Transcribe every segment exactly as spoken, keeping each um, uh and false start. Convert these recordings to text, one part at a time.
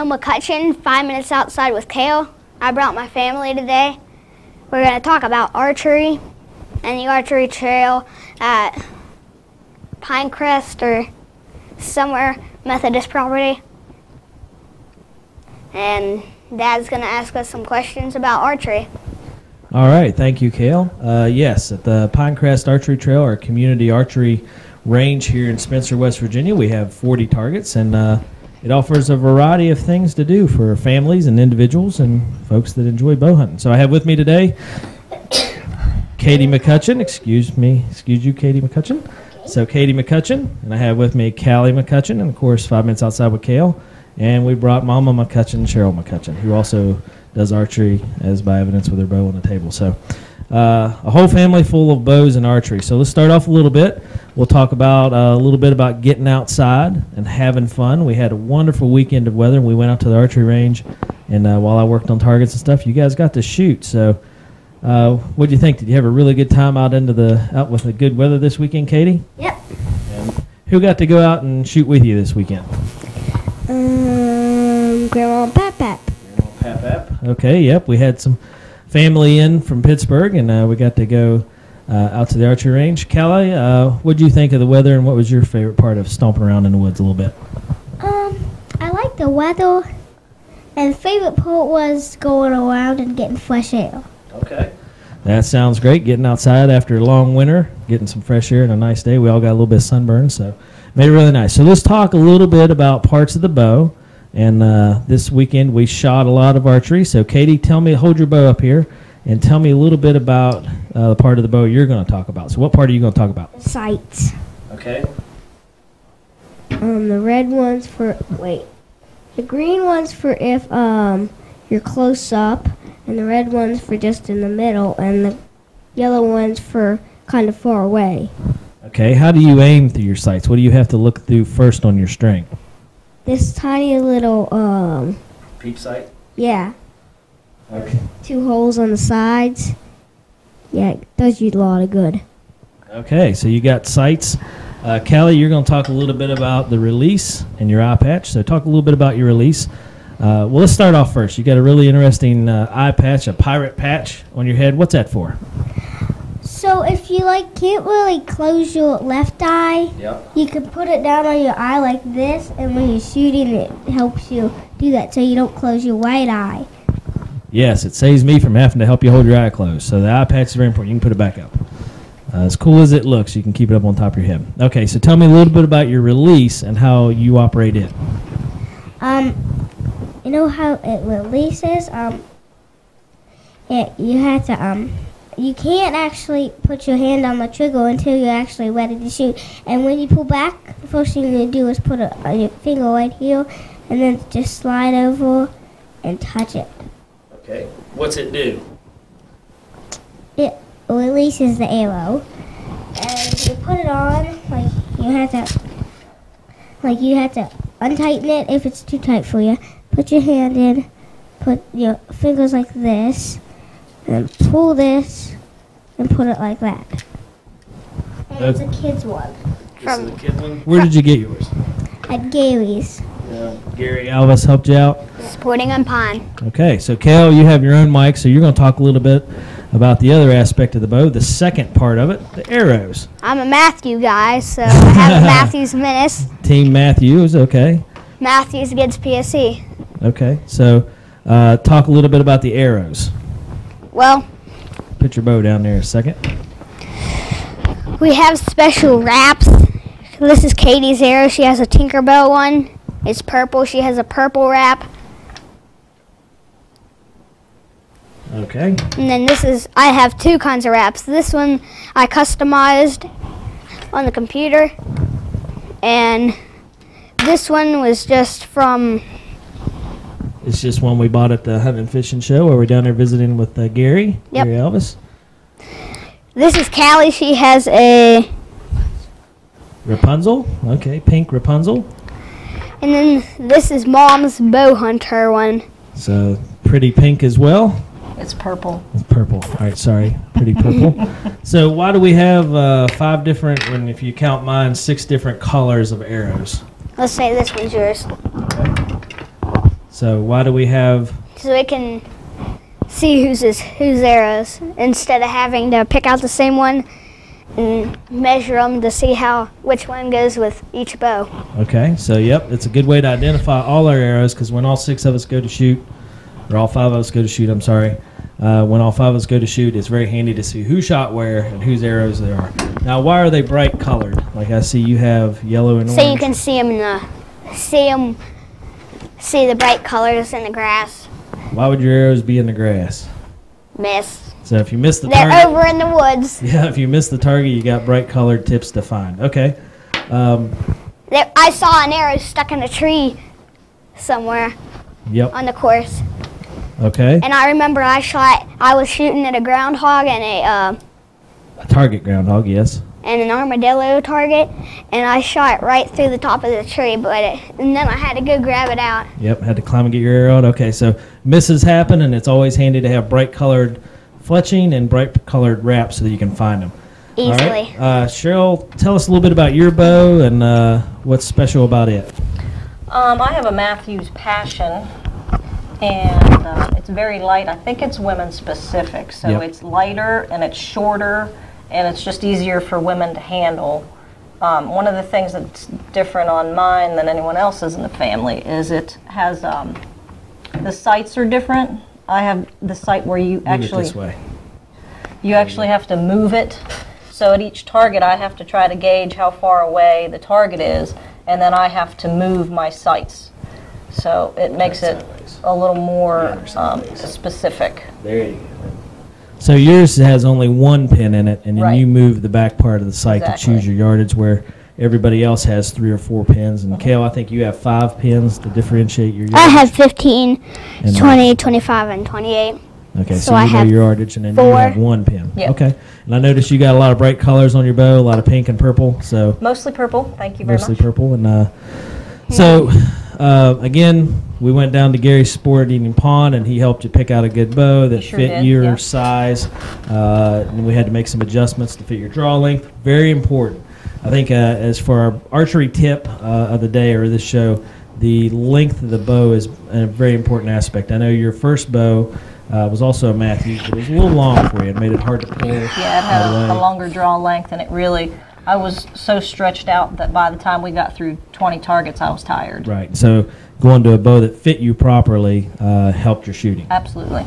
Cael McCutcheon, five minutes outside with Cael. I brought my family today. We're going to talk about archery and the archery trail at Pinecrest or somewhere Methodist property. And Dad's going to ask us some questions about archery. All right, thank you, Cael. Uh, yes, at the Pinecrest Archery Trail, our community archery range here in Spencer, West Virginia, we have forty targets, and uh, it offers a variety of things to do for families and individuals and folks that enjoy bow hunting. So I have with me today Katie McCutcheon. Excuse me, excuse you, Katie McCutcheon. So Katie McCutcheon, and I have with me Callie McCutcheon, and of course, five minutes outside with Cael. And we brought Mama McCutcheon, Cheryl McCutcheon, who also does archery, as by evidence, with her bow on the table. So uh, a whole family full of bows and archery. So let's start off a little bit. We'll talk about uh, a little bit about getting outside and having fun. We had a wonderful weekend of weather. We went out to the archery range, and uh, while I worked on targets and stuff, you guys got to shoot. So uh, what do you think? Did you have a really good time out into the out with the good weather this weekend, Katie? Yep. And who got to go out and shoot with you this weekend? Um, Grandma and Pap Pap. Grandma and Pap Pap. Okay, yep. We had some family in from Pittsburgh, and uh, we got to go uh, out to the archery range. Callie, uh, what did you think of the weather, and what was your favorite part of stomping around in the woods a little bit? Um, I liked the weather, and the favorite part was going around and getting fresh air. Okay. That sounds great, getting outside after a long winter, getting some fresh air and a nice day. We all got a little bit of sunburn, so... made it really nice. So let's talk a little bit about parts of the bow. And uh, this weekend we shot a lot of archery. So Katie, tell me, hold your bow up here, and tell me a little bit about uh, the part of the bow you're going to talk about. So what part are you going to talk about? The sights. Okay. Um, the red one's for wait. The green one's for if um you're close up, and the red one's for just in the middle, and the yellow one's for kind of far away. Okay, how do you aim through your sights? What do you have to look through first on your string? This tiny little, um... peep sight? Yeah. Okay. Two holes on the sides. Yeah, it does you a lot of good. Okay, so you got sights. Uh, Callie, you're going to talk a little bit about the release and your eye patch. So talk a little bit about your release. Uh, well, let's start off first. You got a really interesting uh, eye patch, a pirate patch on your head. What's that for? So if you like can't really close your left eye, yep. You can put it down on your eye like this, and when you're shooting, it helps you do that so you don't close your right eye. Yes, it saves me from having to help you hold your eye closed. So the eye patch is very important. You can put it back up. Uh, as cool as it looks, you can keep it up on top of your head. Okay, so tell me a little bit about your release and how you operate it. Um, you know how it releases? Um, it, you have to... um. You can't actually put your hand on the trigger until you're actually ready to shoot. And when you pull back, the first thing you do is put a, uh, your finger right here, and then just slide over and touch it. Okay. What's it do? It releases the arrow, and you put it on. Like you have to, like you have to untighten it if it's too tight for you. Put your hand in. Put your fingers like this. And pull this and put it like that. And it's a kid's one. This is a kid one? Where did you get yours? At Gary's. Yeah. Gary Alves helped you out? Sporting 'N Pond. Okay, so Cael, you have your own mic, so you're going to talk a little bit about the other aspect of the bow, the second part of it, the arrows. I'm a Mathew guy, so I have a Mathews Menace. Team Mathews, okay. Mathews gets P S C. Okay, so uh, talk a little bit about the arrows. Well, put your bow down there a second. We have special wraps. This is Katie's arrow. She has a Tinkerbell one. It's purple. She has a purple wrap. Okay. And then this is, I have two kinds of wraps. This one I customized on the computer. And this one was just from... It's just one we bought at the Hunt and Fishing Show where we're down there visiting with uh, Gary, yep. Gary Elvis. This is Callie. She has a... Rapunzel. Okay, pink Rapunzel. And then this is Mom's Bow Hunter one. So pretty pink as well. It's purple. It's purple. All right, sorry. Pretty purple. So why do we have uh, five different, and if you count mine, six different colors of arrows? Let's say this one's yours. Okay. So why do we have? So we can see who's his, who's arrows instead of having to pick out the same one and measure them to see how which one goes with each bow. Okay, so yep, it's a good way to identify all our arrows, because when all six of us go to shoot, or all five of us go to shoot, I'm sorry, uh, when all five of us go to shoot, it's very handy to see who shot where and whose arrows they are. Now, why are they bright colored? Like I see you have yellow and orange. So you can see them in the, see them, see the bright colors in the grass. Why would your arrows be in the grass? Miss. So if you miss the They're target. They're over in the woods. Yeah, if you miss the target, you got bright colored tips to find. Okay. Um, there, I saw an arrow stuck in a tree somewhere. Yep. On the course. Okay. And I remember I shot, I was shooting at a groundhog and a... Uh, a target groundhog, yes. And an armadillo target, and I shot right through the top of the tree, but it, and then I had to go grab it out. Yep, had to climb and get your arrow out. Okay, so misses happen, and it's always handy to have bright colored fletching and bright colored wraps so that you can find them. Easily. All right. uh, Cheryl, tell us a little bit about your bow and uh, what's special about it. Um, I have a Mathews Passion. And uh, it's very light. I think it's women specific, so yep. It's lighter and it's shorter, and it's just easier for women to handle. Um, one of the things that's different on mine than anyone else's in the family is it has um, the sights are different. I have the sight where you move actually it this way. You actually have to move it. So at each target, I have to try to gauge how far away the target is, and then I have to move my sights. So it makes it a little more um, specific. There you go. So yours has only one pin in it, and then right. you move the back part of the sight exactly. to choose your yardage, where everybody else has three or four pins. And mm-hmm. Cal, I think you have five pins to differentiate your yardage. I have fifteen, and twenty, twenty-five, and twenty-eight. Okay, so, so you know your yardage, and then four. You have one pin. Yep. Okay. And I noticed you got a lot of bright colors on your bow, a lot of pink and purple. So mostly purple. Thank you very mostly much. Mostly purple. And uh, mm-hmm. so... Uh, again, we went down to Gary's Sport 'N Pond, and he helped you pick out a good bow that sure fit did, your yeah. size. Uh, and we had to make some adjustments to fit your draw length. Very important. I think uh, as for our archery tip uh, of the day or this show, the length of the bow is a very important aspect. I know your first bow uh, was also a Mathews, but it was a little long for you. It made it hard to pull. Yeah, it had a, a longer draw length, and it really... I was so stretched out that by the time we got through twenty targets, I was tired. Right. So going to a bow that fit you properly uh, helped your shooting. Absolutely.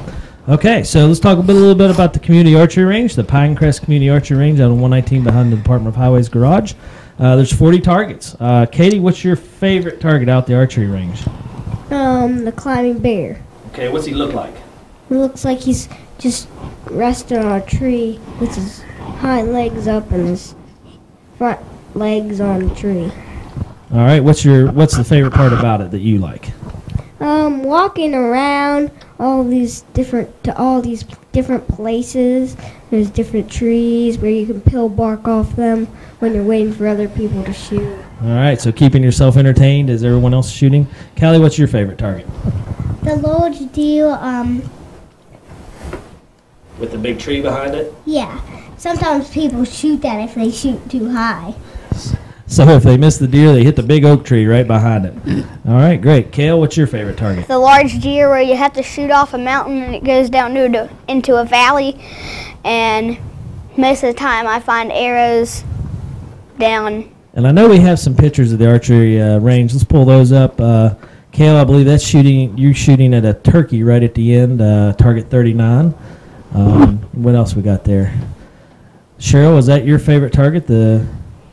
Okay. So let's talk a, bit, a little bit about the community archery range, the Pinecrest Community Archery Range out on one nineteen behind the Department of Highways garage. Uh, there's forty targets. Uh, Katie, what's your favorite target out the archery range? Um, the climbing bear. Okay. What's he look like? He looks like he's just resting on a tree with his hind legs up and his front legs on the tree. All right, what's your what's the favorite part about it that you like? Um, walking around all these different to all these different places. There's different trees where you can peel bark off them when you're waiting for other people to shoot. All right, so keeping yourself entertained as everyone else is shooting. Callie, what's your favorite target? The large deal. Um, with the big tree behind it. Yeah. Sometimes people shoot that if they shoot too high. So if they miss the deer, they hit the big oak tree right behind it. All right, great. Cal, what's your favorite target? The large deer where you have to shoot off a mountain and it goes down to, into a valley. And most of the time I find arrows down. And I know we have some pictures of the archery uh, range. Let's pull those up. Uh, Cal, I believe that's shooting. You're shooting at a turkey right at the end, uh, target thirty-nine. Um, what else we got there? Cheryl, is that your favorite target, the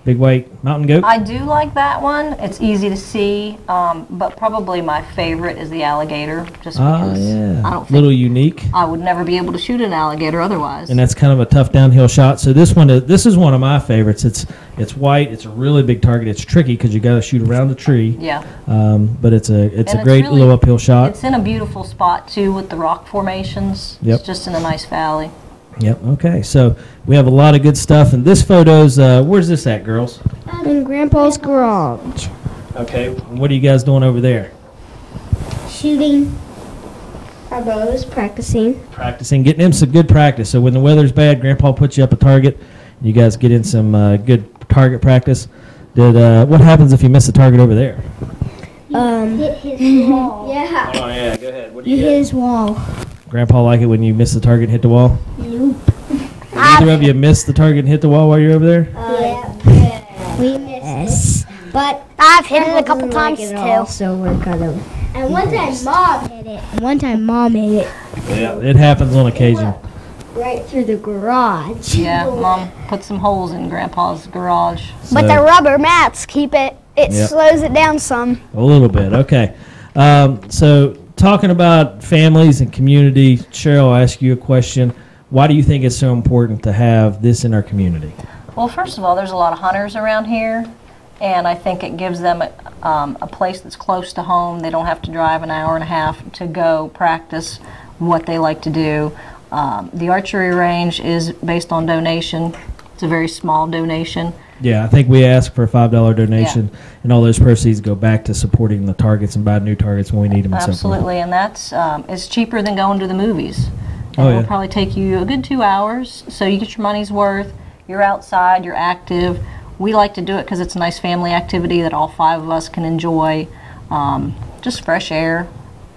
big white mountain goat? I do like that one. It's easy to see, um, but probably my favorite is the alligator, just ah, because yeah. I don't think little unique. I would never be able to shoot an alligator otherwise. And that's kind of a tough downhill shot. So this one, uh, this is one of my favorites. It's it's white. It's a really big target. It's tricky because you got to shoot around the tree. Yeah. Um, but it's a it's and a great it's really, low uphill shot. It's in a beautiful spot too with the rock formations. Yep. It's just in a nice valley. Yep, okay, so we have a lot of good stuff, and this photo's, uh, where's this at, girls? I'm in Grandpa's garage. Okay, what are you guys doing over there? Shooting our bows, practicing. Practicing, getting in some good practice. So when the weather's bad, Grandpa puts you up a target, and you guys get in some uh, good target practice. Did uh, what happens if you miss a target over there? Um, hit his wall. Yeah. Oh, yeah. Go ahead. What do you hit? Hit his wall. Grandpa like it when you miss the target and hit the wall? Nope. Either of you missed the target and hit the wall while you're over there? Uh, yeah. We missed yes. it. But I've hit it a couple times, like it all, too. So we're kind of and one time Mom hit it. And one time Mom hit it. Yeah, it happens on occasion. Right through the garage. Yeah, Mom put some holes in Grandpa's garage. So. But the rubber mats keep it, it yep. slows it down some. A little bit, okay. Um, so talking about families and community, Cheryl, I'll ask you a question. Why do you think it's so important to have this in our community? Well, first of all, there's a lot of hunters around here, and I think it gives them a, um, a place that's close to home. They don't have to drive an hour and a half to go practice what they like to do. Um, the archery range is based on donation. It's a very small donation. Yeah, I think we ask for a five dollar donation, yeah. and all those proceeds go back to supporting the targets and buy new targets when we need them. Absolutely, and, so and that's um, it's cheaper than going to the movies. And oh, yeah. It'll probably take you a good two hours, so you get your money's worth. You're outside, you're active. We like to do it because it's a nice family activity that all five of us can enjoy. Um, just fresh air.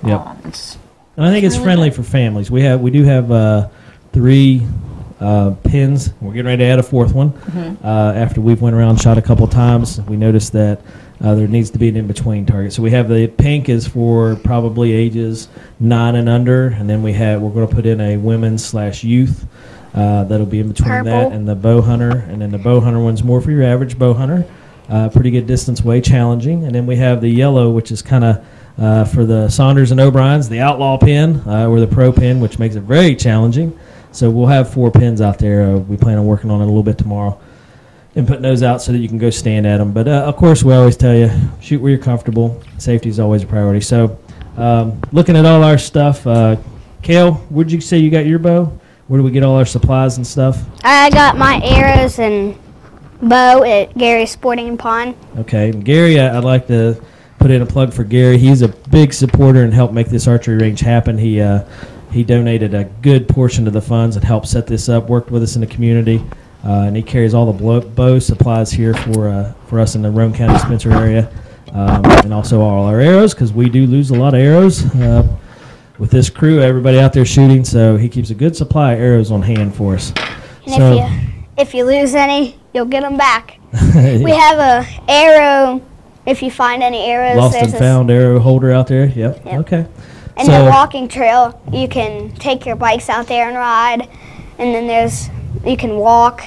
Yep. Uh, it's. And I think it's, it's really friendly good. for families. We have we do have uh, three uh, pins. We're getting ready to add a fourth one. Mm-hmm. uh, after we've went around and shot a couple times, we noticed that uh, there needs to be an in-between target. So we have the pink is for probably ages nine and under, and then we have we're going to put in a women's slash youth uh, that'll be in between Purple. that and the bow hunter, and then the bow hunter one's more for your average bow hunter. Uh, pretty good distance, way challenging, and then we have the yellow, which is kind of. Uh, for the Saunders and O'Briens, the outlaw pin uh, or the pro pin, which makes it very challenging. So we'll have four pins out there. Uh, we plan on working on it a little bit tomorrow and putting those out so that you can go stand at them. But, uh, of course, we always tell you, shoot where you're comfortable. Safety is always a priority. So um, looking at all our stuff, uh, Cael, where'd you say you got your bow? Where do we get all our supplies and stuff? I got my arrows and bow at Gary's Sport 'N Pond. Okay. And Gary, I, I'd like to – put in a plug for Gary. He's a big supporter and helped make this archery range happen. He uh, he donated a good portion of the funds and helped set this up, worked with us in the community, uh, and he carries all the bow supplies here for uh, for us in the Roane County Spencer area, um, and also all our arrows, because we do lose a lot of arrows uh, with this crew, everybody out there shooting, so he keeps a good supply of arrows on hand for us. And so, if, you, if you lose any, you'll get them back. Yeah. We have a arrow... If you find any arrows, lost and found arrow holder out there. Yep. yep. Okay. And so the walking trail, you can take your bikes out there and ride, and then there's you can walk,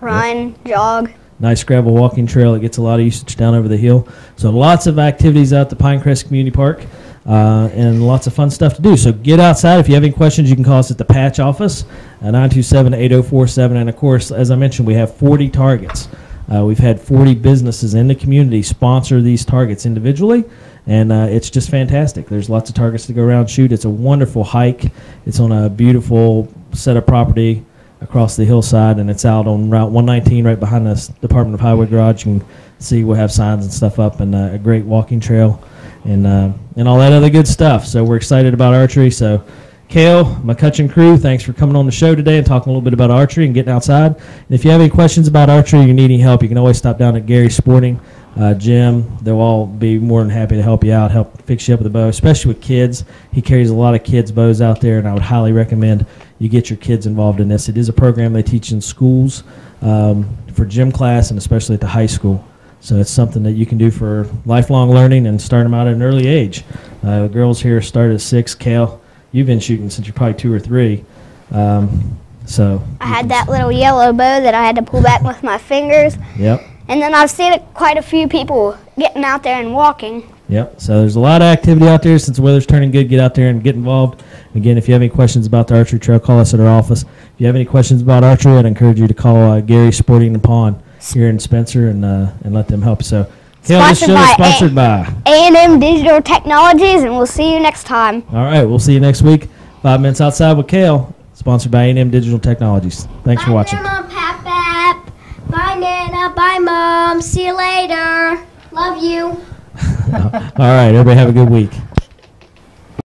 run, yep. jog. Nice gravel walking trail. It gets a lot of usage down over the hill. So lots of activities out at the Pinecrest Community Park, uh, and lots of fun stuff to do. So get outside. If you have any questions, you can call us at the Patch office at nine two seven, eight oh four seven. And of course, as I mentioned, we have forty targets. Uh, we've had forty businesses in the community sponsor these targets individually, and uh, it's just fantastic. There's lots of targets to go around and shoot. It's a wonderful hike. It's on a beautiful set of property across the hillside, and it's out on Route one nineteen right behind the Department of Highway garage. You can see we'll have signs and stuff up, and uh, a great walking trail and, uh, and all that other good stuff. So we're excited about archery. So Cael, McCutcheon crew, thanks for coming on the show today and talking a little bit about archery and getting outside. And if you have any questions about archery or you need any help, you can always stop down at Gary's Sporting uh, Gym. They'll all be more than happy to help you out, help fix you up with a bow, especially with kids. He carries a lot of kids' bows out there, and I would highly recommend you get your kids involved in this. It is a program they teach in schools um, for gym class and especially at the high school. So it's something that you can do for lifelong learning and start them out at an early age. Uh, the girls here start at six. Cael, you've been shooting since you're probably two or three. Um, so I had that little yellow bow that I had to pull back with my fingers. Yep. And then I've seen it, quite a few people getting out there and walking. Yep. So there's a lot of activity out there. Since the weather's turning good, get out there and get involved. Again, if you have any questions about the archery trail, call us at our office. If you have any questions about archery, I'd encourage you to call uh, Gary's Sport 'N Pond here in Spencer and, uh, and let them help. So. Cael, this show is sponsored by A and M Digital Technologies, and we'll see you next time. All right, we'll see you next week. Five Minutes Outside with Cael, sponsored by A and M Digital Technologies. Thanks for watching. Bye, Mom, Pap, Pap. Bye, Nana. Bye, Mom. See you later. Love you. All right, everybody have a good week.